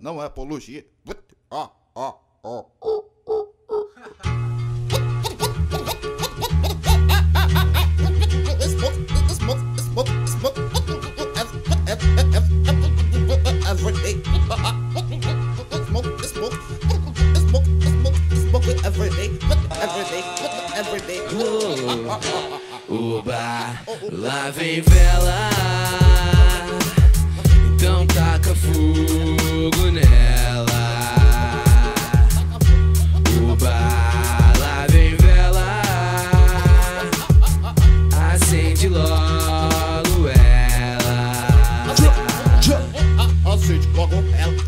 Não é apologia. Oba, lá vem vela, então taca fogo nela. Oba, lá vem vela, acende logo ela. Acende logo ela.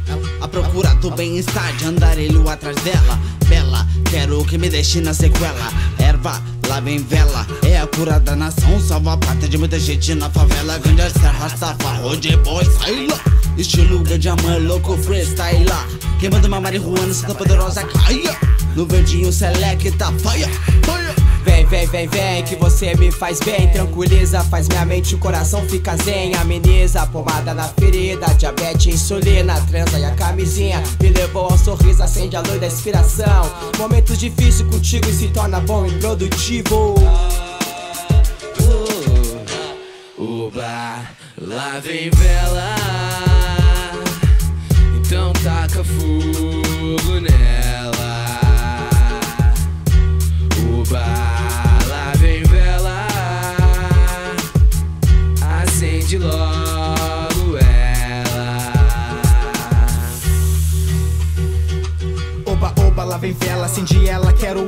A procura do bem-estar, de andarilho atrás dela. Bela, quero que me deixe na sequela. Erva, lá vem vela, é a cura da nação, salva a pátria de muita gente na favela. Grande serra, safarro de boi, sai lá. Estilo grande amor, louco, freestyle lá. Queimando uma marihuana, santa poderosa, caia. No verdinho, selecta, faia, faia. Vem, vem, vem, vem, que você me faz bem. Tranquiliza, faz minha mente, o coração fica zen. Ameniza, pomada na ferida, diabetes, insulina. Transa e a camisinha me levou ao sorriso, acende a luz da inspiração. Momentos difíceis contigo e se torna bom e produtivo. Oba, lá vem vela, então taca fogo nela. Oba, acende logo ela. Oba, oba, lá vem vela, acende ela, quero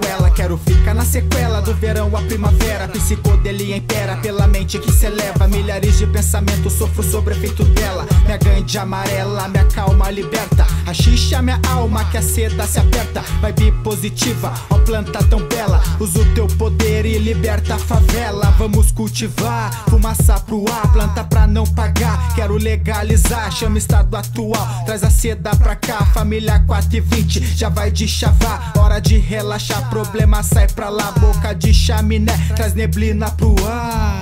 ficar na sequela do verão à primavera. Psicodelia impera pela mente que se eleva, milhares de pensamentos, sofro sobre o efeito dela. Minha ganja amarela, minha calma liberta, a xixa minha alma que a seda se aperta. Vibe positiva, ó planta tão bela, usa o teu poder e liberta a favela. Vamos cultivar, fumaça pro ar, planta pra não pagar, quero legalizar, chama o estado atual, traz a seda pra cá. Família 4 e 20, já vai de chavar, hora de relaxar, problema sai pra lá. Boca de chaminé, traz neblina pro ar.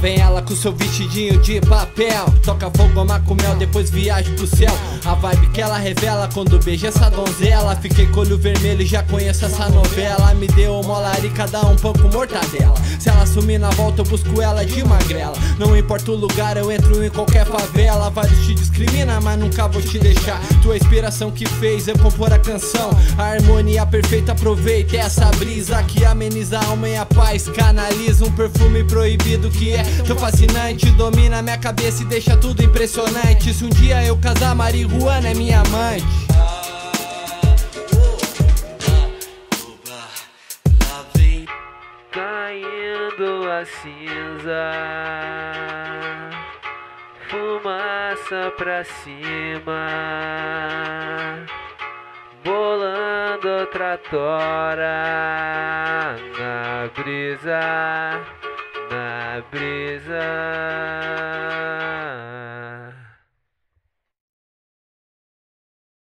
Vem ela com seu vestidinho de papel, toca fogo, ama com mel, depois viaja pro céu. A vibe que ela revela quando beija essa donzela. Fiquei com olho vermelho e já conheço essa novela. Me deu uma larica, dá um pão com mortadela. Se ela sumir na volta eu busco ela de magrela. Não importa o lugar, eu entro em qualquer favela. Vários te discriminam, mas nunca vou te deixar. Tua inspiração que fez eu compor a canção, a harmonia perfeita, aproveita essa brisa que ameniza a alma e a paz, canaliza um perfume proibido que é tão fascinante, domina minha cabeça e deixa tudo impressionante. Se um dia eu casar, marihuana é minha amante. Oba, lá vem caindo a cinza, fumaça pra cima, bolando outra tora na brisa. Na brisa.